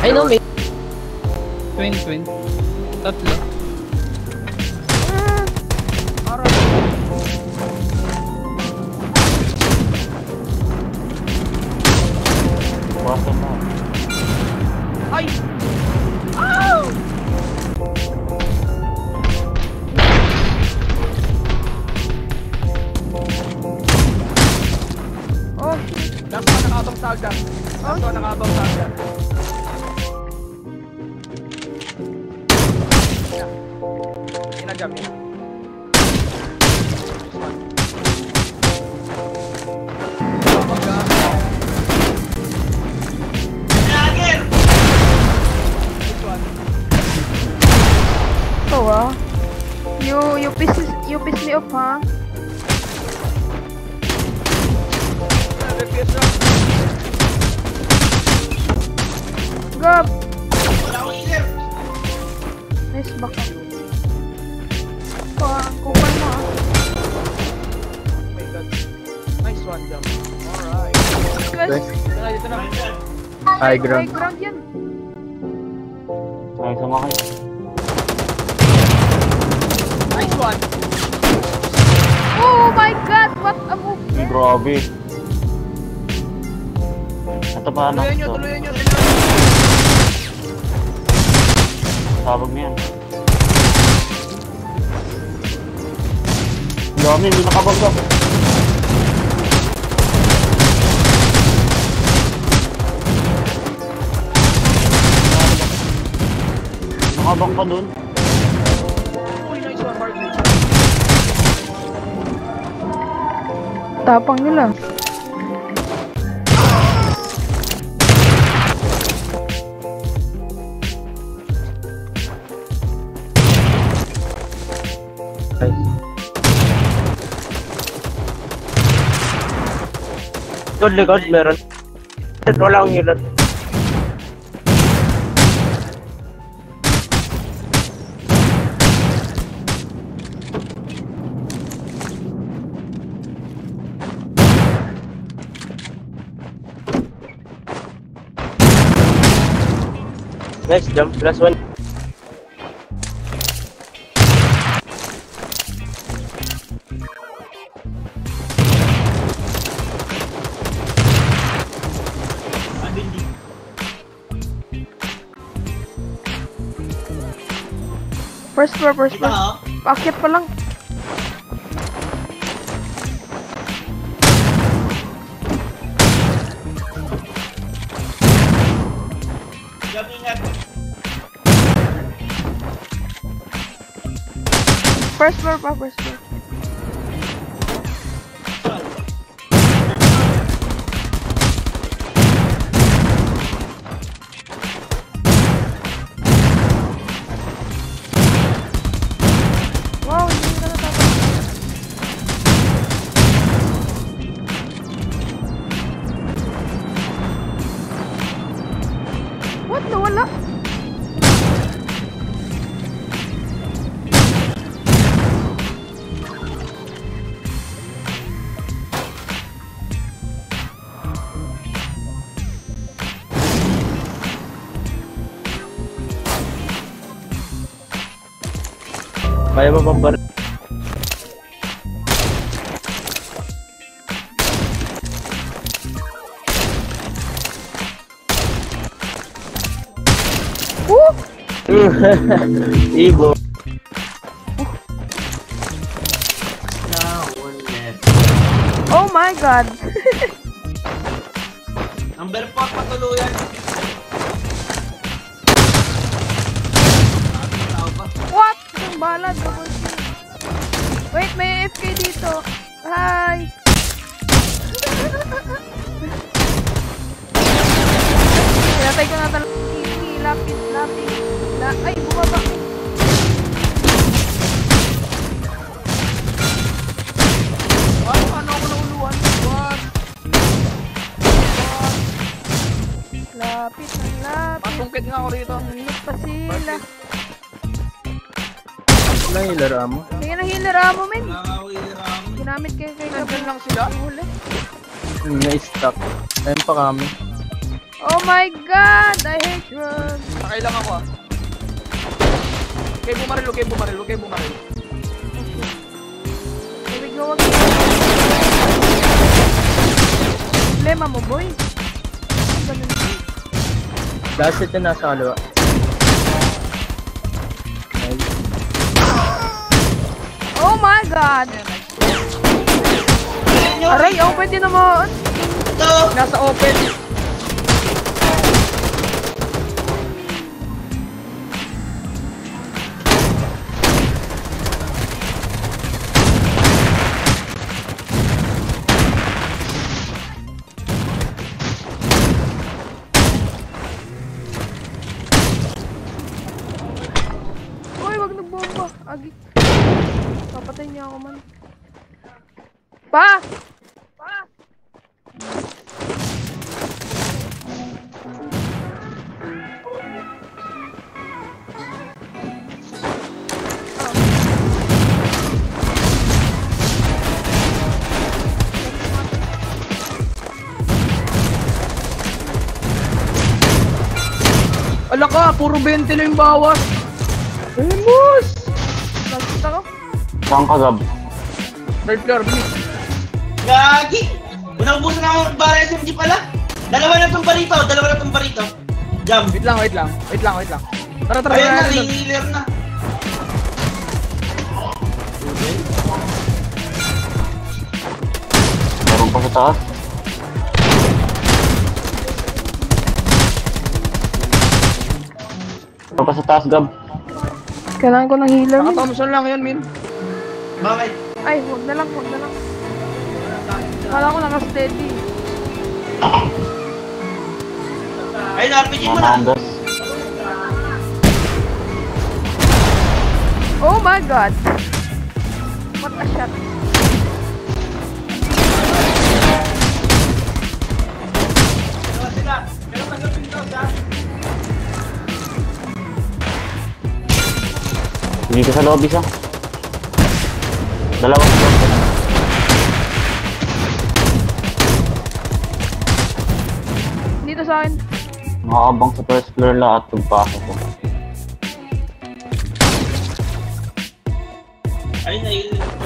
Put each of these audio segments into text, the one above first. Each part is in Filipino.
Ay, no, may... Twin, twin. Tatlo. Wapo mo. Ay! Ow! Oh! Last one, nakabang sa agda. Last one, nakabang sa agda. Gabyel. Oh wow. You piss me off, huh? Gab. Nice back. Alright. High ground. Nice one. Nice one. Oh my god, what a move. Grabe. Natapahan ako ito. Tuluyan nyo, sabag na yan. Dami, hindi nakabagsak. Abang pa dun. Uy, nice one, Martin. Tapang nila. Nice. Good, likod, meron. Wala akong nilot. Nice jump, plus one. First floor, first floor. Paakyat pa lang. First floor pa, first floor. Wow, hindi na natapos. What? Nawala? Kaya ba bang baril? Woo! Ibo! Oh my god! Number 4 patuluyan! What? Bala, double kill. Wait, may AFK dito. Hi! Pinatay ko na talaga. Lapit, lapit. Ay, bumaba. Ay, paano ako nauluan? What? Lapit, lapit. Patungkit nga ako rito. Hinip pa sila. Ano yung hilaramo? Hindi na hilaramo, men. Ginamit kayo kay Gabyel lang sila. Huli. Na-stuck. Ayun pa kami. Oh my god! I hate drugs! Nakailang ako ah. Okay, bumaril. Okay, bumaril. Okay, bumaril. Here we go again. Problema mo, boy. Ang ganun din. Last hit na nasa kalawa. Oh my god! Aray, open din naman! Nasa open! Uy, wag nagbomba! Agit! Papatay niya ako man. Pa! Pa! Ala ka, puro 20 na yung bawas. Famous! Nakita ko. Pang kagab. Right floor, please. Gagi! Unang-busan ako para SMG pala. Dalawa na itong barito, dalawa na itong barito. Jam. Wait lang, wait lang. Wait lang, wait lang. Tara, tara. Ayun na, re-healer na. Okay. Meron pa sa taas. Meron pa sa taas, Gab. Kailangan ko ng healer. Naka-Thompson lang yun, Min. Bakit? Ay, huwag na lang, huwag na lang. Akala ko naka-steady. Ay, na-RPG mo na! Oh my god! What a shot! Hindi ka sa lobby siya. Dalawang lobby. Dito sa akin. Nakaabang sa first floor lahat. Tugpa ako. Ay, nailan ko mga...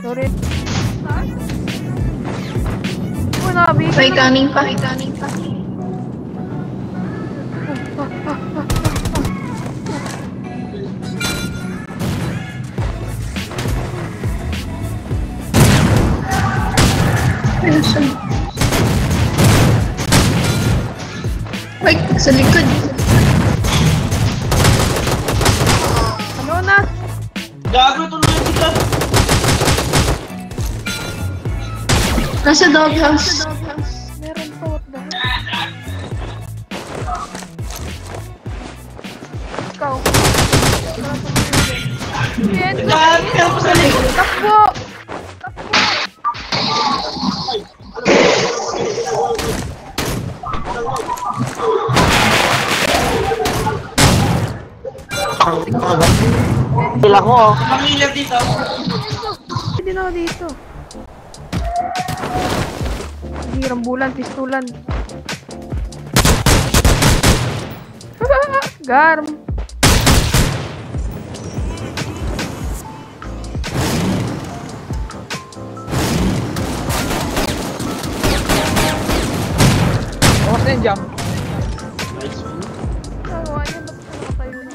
Sorry. Oh, nabi. May kaning pa. May kaning pa. Wait, sa likod. Ano na? Gago tuloy dito. Nasa doghouse. Meron pa, what the heck? Ikaw. Meron pa sa likod. Takbo! Takbo! Sila ko. Pamilya dito. Hindi na ako dito. Hindi, rambulan, pistulan. Garm. Oras na yung jump. Nagawa niya, ba't ka nakatayo na?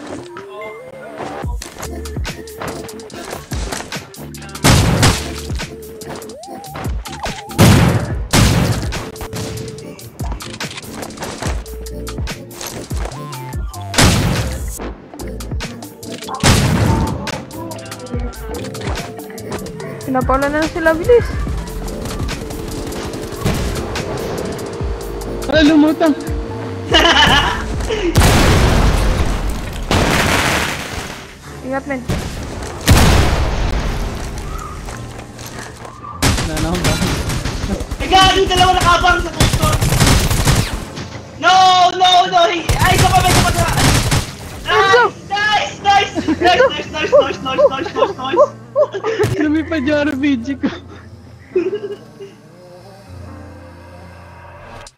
Napaulan na sila, bilis! Ay, lumutang! Ingat, men! Nanong ba? Nagari! Dalawa nakabarang sa kusto! No! Ay! Isa pa! Nice! Lumipad yung RPG ko.